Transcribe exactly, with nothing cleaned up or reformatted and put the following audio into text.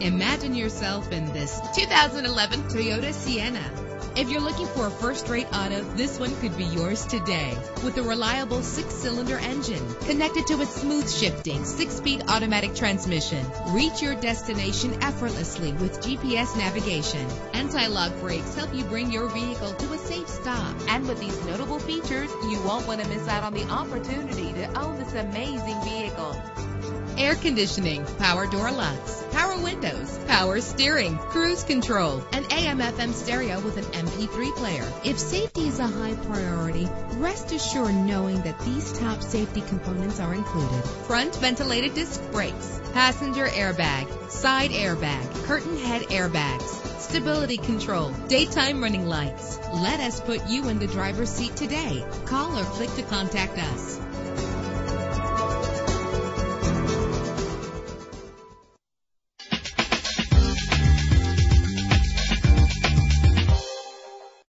Imagine yourself in this two thousand eleven Toyota Sienna. If you're looking for a first-rate auto, this one could be yours today. With a reliable six-cylinder engine connected to a smooth-shifting six-speed automatic transmission, reach your destination effortlessly with G P S navigation. Anti-lock brakes help you bring your vehicle to a safe stop. And with these notable features, you won't want to miss out on the opportunity to own this amazing vehicle. Air conditioning, power door locks, power windows, power steering, cruise control, and A M F M stereo with an M P three player. If safety is a high priority, rest assured knowing that these top safety components are included. Front ventilated disc brakes, passenger airbag, side airbag, curtain head airbags, stability control, daytime running lights. Let us put you in the driver's seat today. Call or click to contact us.